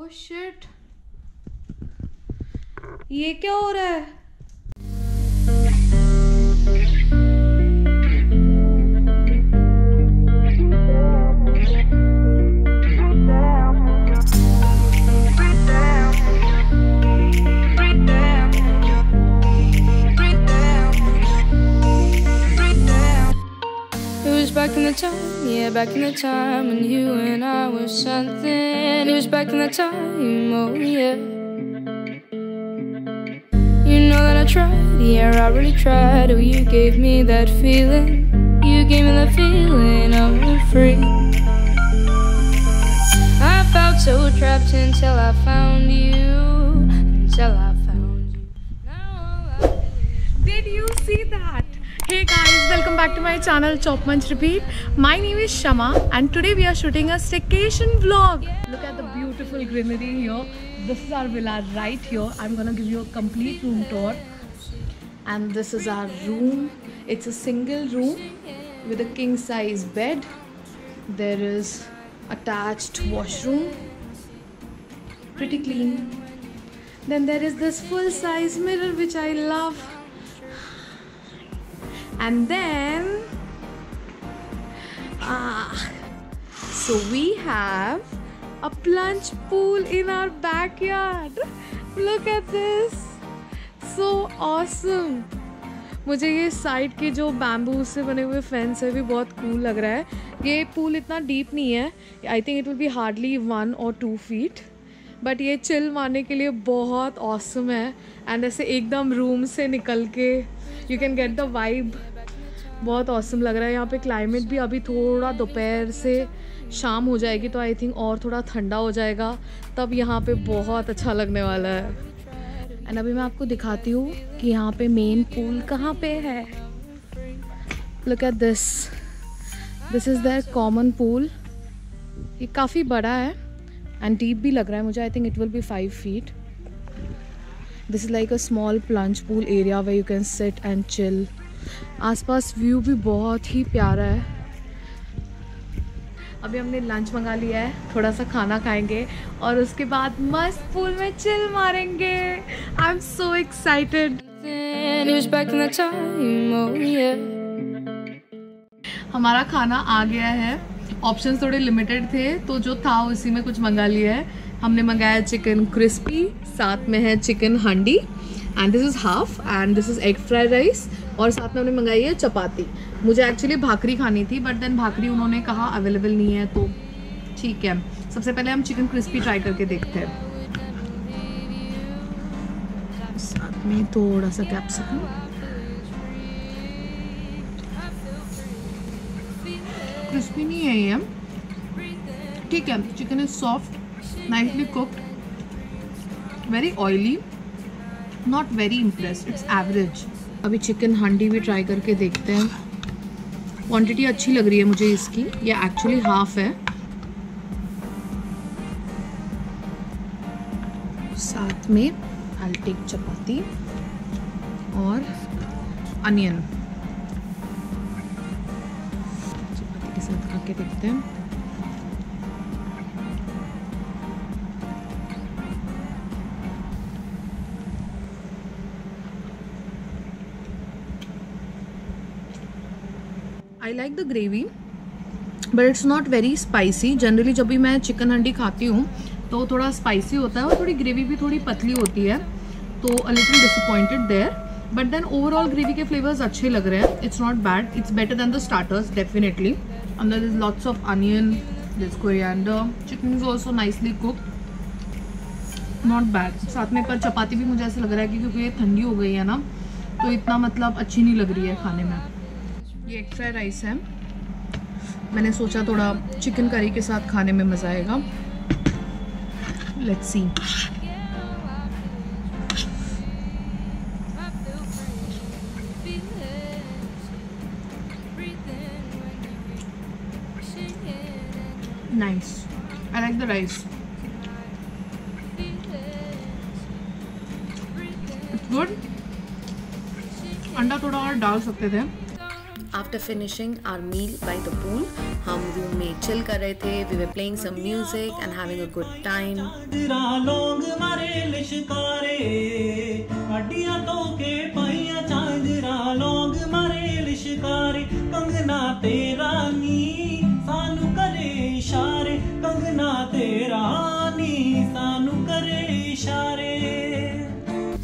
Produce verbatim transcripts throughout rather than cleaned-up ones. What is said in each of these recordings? Oh shit, ये क्या हो रहा है? Back in the time, yeah, back in the time when you and I were something. It was back in the time, oh yeah. You know that I tried, yeah, I really tried. Oh, you gave me that feeling. You gave me that feeling of free. I felt so trapped until I found you. Until I found you. Now all I feel. Did you see that? Hey guys, welcome back to my channel Chopmunchrepeat. My name is Shama and today we are shooting a staycation vlog. Look at the beautiful greenery here. This is our villa right here. I'm gonna give you a complete room tour. And this is our room. It's a single room with a king size bed. There is attached washroom. Pretty clean. Then there is this full size mirror which I love. And then, ah, so we have a plunge pool in our backyard. Look at this, so awesome. मुझे ये side के जो bamboo से बने हुए fence है भी बहुत कूल लग रहा है. ये पूल इतना डीप नहीं है. I think it will be hardly one or two feet. But ये चिल मारने के लिए बहुत awesome है. एंड ऐसे एकदम रूम से निकल के you can get the vibe. बहुत awesome लग रहा है. यहाँ पे क्लाइमेट भी अभी थोड़ा दोपहर से शाम हो जाएगी तो आई थिंक और थोड़ा ठंडा हो जाएगा, तब यहाँ पे बहुत अच्छा लगने वाला है. एंड अभी मैं आपको दिखाती हूँ कि यहाँ पे मेन पूल कहाँ पे है. Look at this, this is their common pool. ये काफ़ी बड़ा है एंड डीप भी लग रहा है मुझे. I think it will be five feet. This is like a small plunge pool area where you can sit and chill. आसपास व्यू भी बहुत ही प्यारा है. अभी हमने लंच मंगा लिया है, थोड़ा सा खाना खाएंगे और उसके बाद मस्त पूल में चिल मारेंगे. I am so excited. हमारा खाना आ गया है. ऑप्शंस थोड़े लिमिटेड थे तो जो था उसी में कुछ मंगा लिया है. हमने मंगाया चिकन क्रिस्पी, साथ में है chicken handi and this is half and this is egg fried rice. और साथ में हमने मंगाई है चपाती. मुझे एक्चुअली भाकरी खानी थी बट देन भाकरी उन्होंने कहा अवेलेबल नहीं है, तो ठीक है. सबसे पहले हम चिकन क्रिस्पी ट्राई करके देखते हैं. साथ में थोड़ा सा कैप्सिकम. क्रिस्पी नहीं है ये, ठीक है. Chicken is soft, nicely cooked, very oily, not very impressed, it's average. अभी चिकन हांडी भी ट्राई करके देखते हैं. क्वांटिटी अच्छी लग रही है मुझे इसकी. ये एक्चुअली हाफ है. साथ में आई टेक चपाती और अनियन. खा के देखते हैं. I like the gravy but it's not very spicy. Generally जब भी मैं चिकन हंडी खाती हूँ तो थोड़ा स्पाइसी होता है और थोड़ी ग्रेवी भी थोड़ी पतली होती है, तो a little disappointed there. But then overall gravy के फ्लेवर्स अच्छे लग रहे हैं. It's not bad, it's better than the starters definitely. And there is lots of onion, there's coriander, chicken is also nicely cooked, not bad. साथ में पर चपाती भी मुझे ऐसा लग रहा है कि क्योंकि ये ठंडी हो गई है ना तो इतना मतलब अच्छी नहीं लग रही है खाने में. ये एक्स्ट्रा राइस है. मैंने सोचा थोड़ा चिकन करी के साथ खाने में मज़ा आएगा. Let's see. Nice. I like the rice. It's good. अंडा थोड़ा और डाल सकते थे. After finishing our meal by the pool, हम रूम में chill कर रहे थे. We were playing some music and having a good time.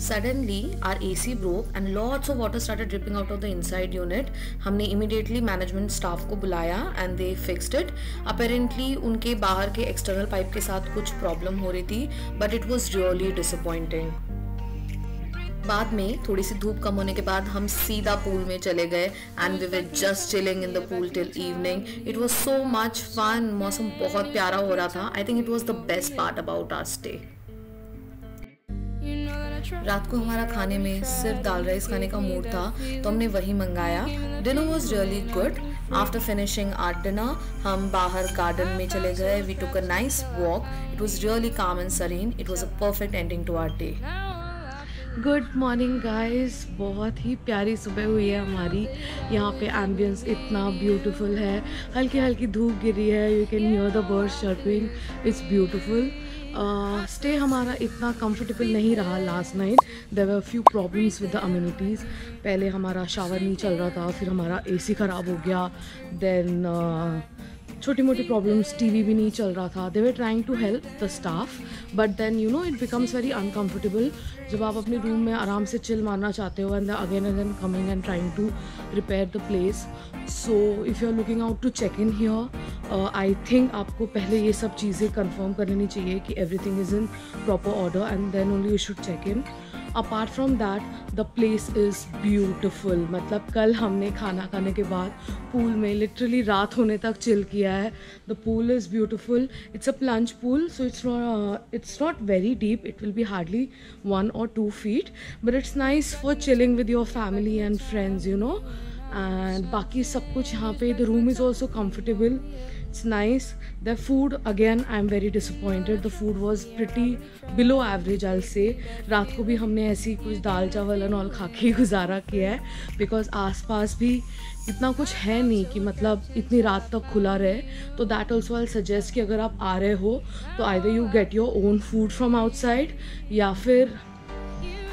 Suddenly, our A C broke and lots of water started dripping out of the inside unit. हमने immediately management staff को बुलाया and they fixed it. Apparently, उनके बाहर के external pipe के साथ कुछ problem हो रही थी, but it was really disappointing. बाद में थोड़ी सी धूप कम होने के बाद हम सीधा पूल में चले गए and we were just chilling in the pool till evening. It was so much fun. मौसम बहुत प्यारा हो रहा था. I think it was the best part about our stay. रात को हमारा खाने में सिर्फ दाल राइस खाने का मूड था तो हमने वही मंगाया. Dinner was really good. After finishing our dinner, हम बाहर गार्डन में चले गए. We took a nice walk. It was really calm and serene. It was a perfect ending to our day. Good morning guys. बहुत ही प्यारी सुबह हुई है हमारी. यहाँ पे एम्बियंस इतना ब्यूटीफुल है. हल्की हल्की धूप गिरी है. You can hear the birds chirping. It's beautiful. Stay हमारा इतना कंफर्टेबल नहीं रहा last night. There were few problems with the amenities. पहले हमारा शावर नहीं चल रहा था, फिर हमारा एसी ख़राब हो गया, देन छोटी मोटी प्रॉब्लम्स, टीवी भी नहीं चल रहा था. They were trying to help the staff but then you know it becomes very uncomfortable जब आप अपने रूम में आराम से चिल मारना चाहते हो and again and then coming and trying to repair the place. So if you are looking out to check in here, I think आपको पहले ये सब चीज़ें कन्फर्म कर लेनी चाहिए कि everything is in proper order and then only you should check in. Apart from that the place is beautiful. मतलब कल हमने खाना खाने के बाद पूल में लिटरली रात होने तक चिल किया है. The pool is beautiful. It's a plunge pool so it's not it's not very deep. It will be hardly one or two feet but it's nice for chilling with your family and friends you know. And बाकी सब कुछ यहाँ पे. The room is also comfortable. It's nice. The food again, I'm very disappointed. The food was pretty below average, I'll say. रात को भी हमने ऐसी कुछ दाल चावल और ऑल खा के गुजारा किया है because आसपास भी इतना कुछ है नहीं कि मतलब इतनी रात तक खुला रहे. तो that also I'll suggest कि अगर आप आ रहे हो तो either you get your own food from outside या फिर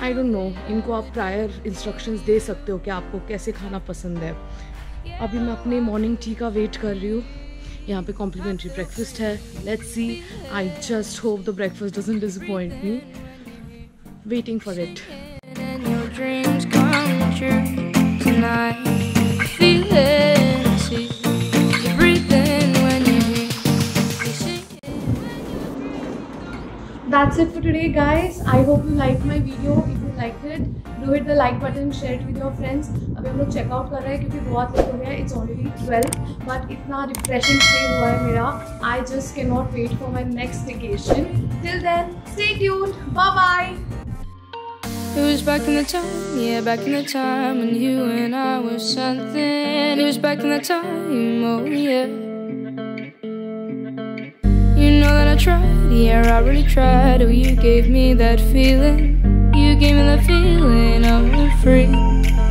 I don't know इनको आप prior instructions दे सकते हो कि आपको कैसे खाना पसंद है. अभी मैं अपने morning tea का wait कर रही हूँ. यहाँ पे कॉम्प्लीमेंट्री ब्रेकफास्ट है. Let's see. I just hope the breakfast doesn't disappoint me. Waiting for it. That's it for today guys. I hope you like my video. If you like it do hit the like button, share it with your friends. अभी हम लोग checkout कर रहे हैं क्योंकि बहुत late हो गया. इट्स ऑलरेडी ट्वेल्व बट इतना रिफ्रेशिंग फील हुआ है मेरा. I just can not wait for my next vacation. Till then stay tuned. Bye bye. It was back in the time, yeah, back in the time when you and I were something. It was back in the time, oh yeah. You know that I tried, yeah, I really tried. Oh, you gave me that feeling. You gave me the feeling of being free.